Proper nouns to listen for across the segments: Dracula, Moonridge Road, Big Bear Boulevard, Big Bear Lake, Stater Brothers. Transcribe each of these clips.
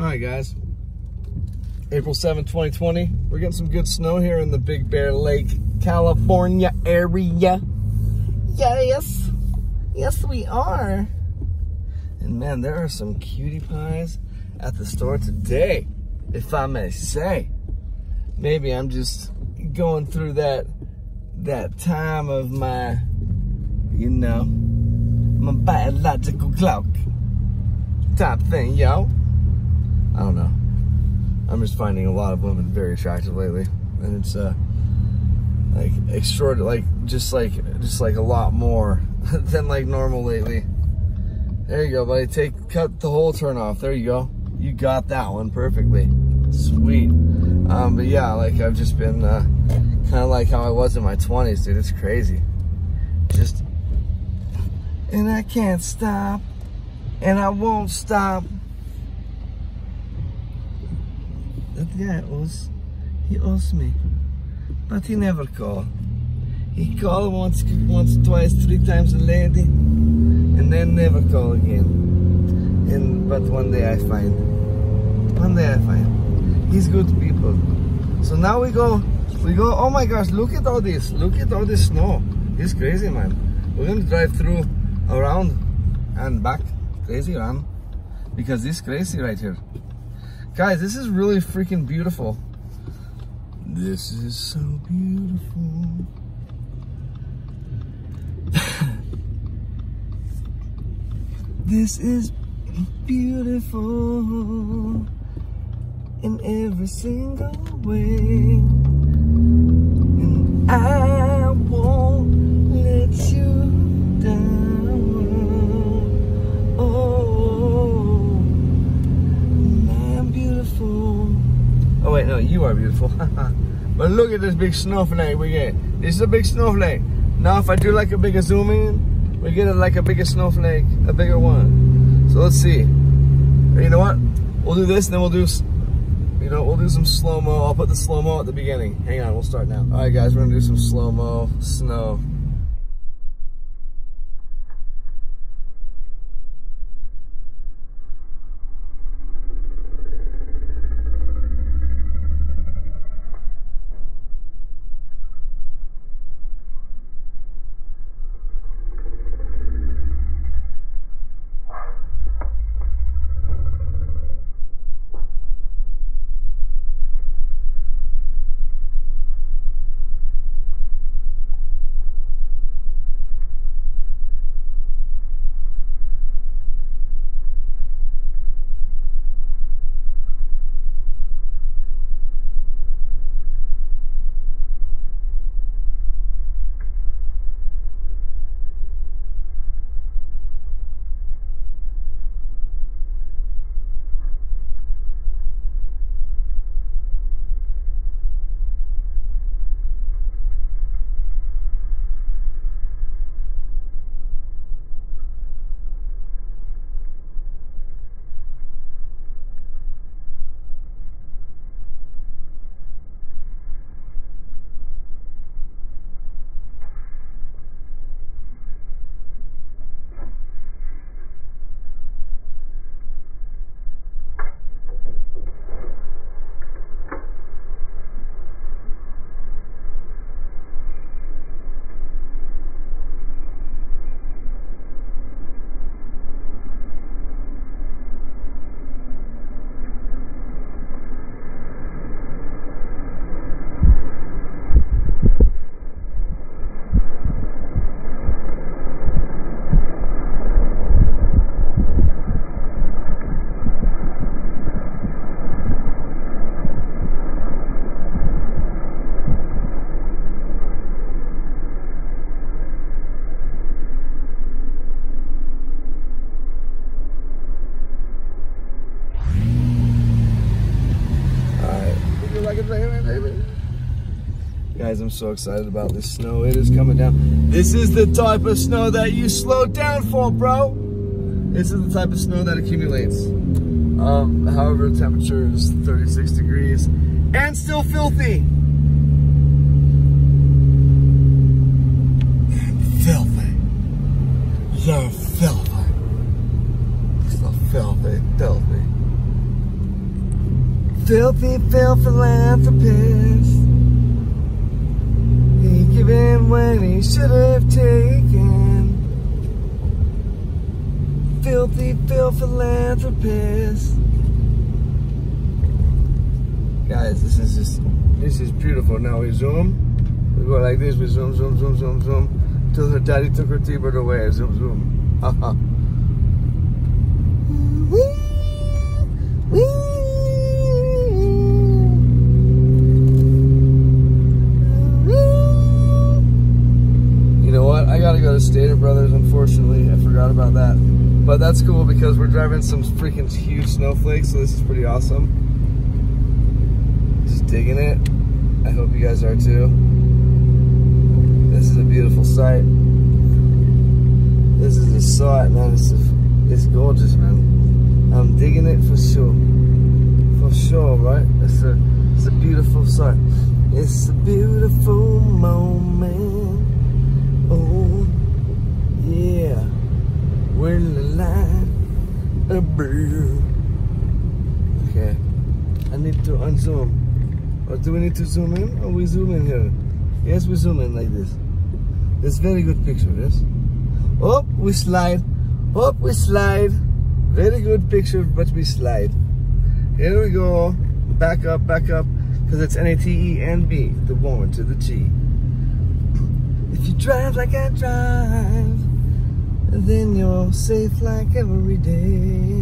All right, guys. April 7, 2020. We're getting some good snow here in the Big Bear Lake, California area. Yes. Yes, we are. And man, there are some cutie pies at the store today, if I may say. Maybe I'm just going through that time of my, my biological clock type thing, yo. I don't know. I'm just finding a lot of women very attractive lately, and it's like extraordinary, just like a lot more than like normal lately. There you go, buddy. Cut the whole turn off. There you go. You got that one perfectly. Sweet. But yeah, like I've just been kind of like how I was in my 20s, dude. It's crazy. Just, and I can't stop, and I won't stop. That guy owes me, but he never called. He called once, twice, three times a lady, and then never call again. But one day I find, he's good people. So now we go. Oh my gosh! Look at all this. Look at all this snow. It's crazy, man. We're gonna drive through, around, and back. Crazy run, because it's crazy right here. Guys, this is really freaking beautiful. This is so beautiful. This is beautiful in every single way. And I won't let you down. Oh wait, no, you are beautiful. But look at this big snowflake we get. This is a big snowflake. Now if I do like a bigger zoom in, we get like a bigger snowflake, a bigger one. So let's see. You know what? We'll do this and then we'll do some slow-mo. I'll put the slow-mo at the beginning. Hang on, we'll start now. All right guys, we're gonna do some slow-mo snow. Guys, I'm so excited about this snow. It is coming down. This is the type of snow that you slow down for, bro. This is the type of snow that accumulates. However, the temperature is 36 degrees and still filthy. Filthy. You're filthy. Filthy. filthy, filthy philanthropist. He given when he should have taken. Filthy, filthy philanthropist. Guys, this is beautiful. Now we zoom. We go like this. We zoom, zoom, zoom, zoom, zoom. Till her daddy took her T-bird away. Zoom, zoom. Haha. Wee. I gotta go to Stater Brothers, unfortunately. I forgot about that. But that's cool because we're driving some freaking huge snowflakes, so this is pretty awesome. Just digging it. I hope you guys are too. This is a beautiful sight. This is a sight, man. It's gorgeous, man. I'm digging it for sure. For sure, right? It's a beautiful sight. It's a beautiful moment. Oh, yeah, we're alive, a bird. Okay, I need to unzoom. Or do we need to zoom in, or we zoom in here? Yes, we zoom in like this. That's very good picture, yes? Oh, we slide. Oh, we slide. Very good picture, but we slide. Here we go. Back up, because it's N-A-T-E-N-B, the woman to the G. If you drive like I drive, then you're safe like every day.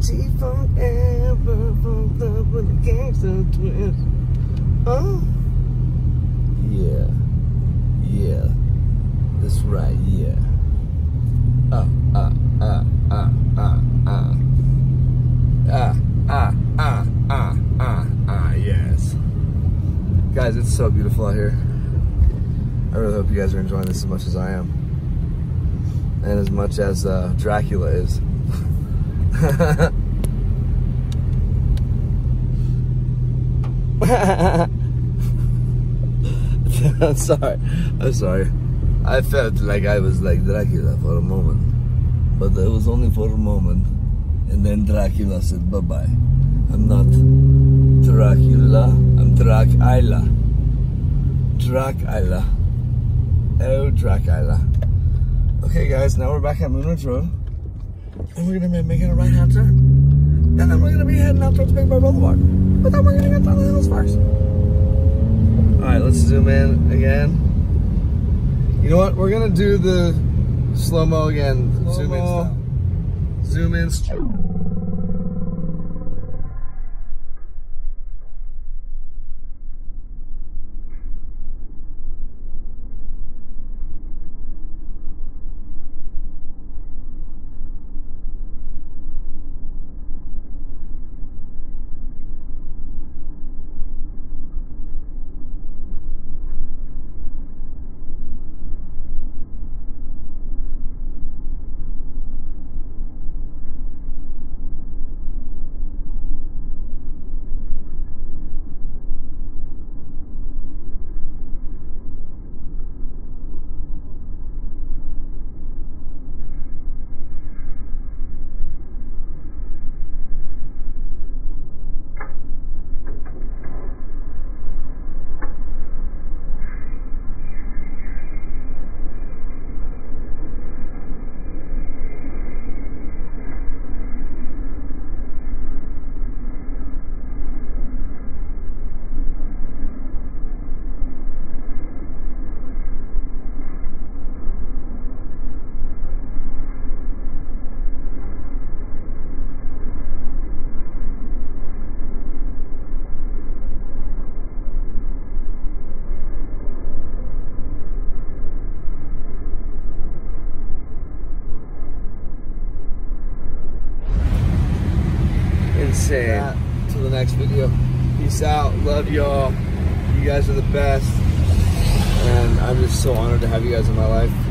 G from ever, from love with a gangster twist. Oh, yeah, yeah, that's right, yeah. Yes. Guys, it's so beautiful out here. I really hope you guys are enjoying this as much as I am. And as much as Dracula is. I'm sorry. I'm sorry. I felt like I was like Dracula for a moment. But it was only for a moment. And then Dracula said bye-bye. I'm not Dracula. I'm Dracula. Dracula. Oh, Dracula. Okay, guys, now we're back at Moonridge Road. And we're going to be making a right-hand turn. And then we're going to be heading out towards Big Bear Boulevard. But then we're going to get down the hills first. Alright, let's zoom in again. You know what? We're going to do the slow-mo again. Slow-mo. Zoom in style. Zoom in style. That, till the next video. Peace out. Love y'all. You guys are the best. And I'm just so honored to have you guys in my life.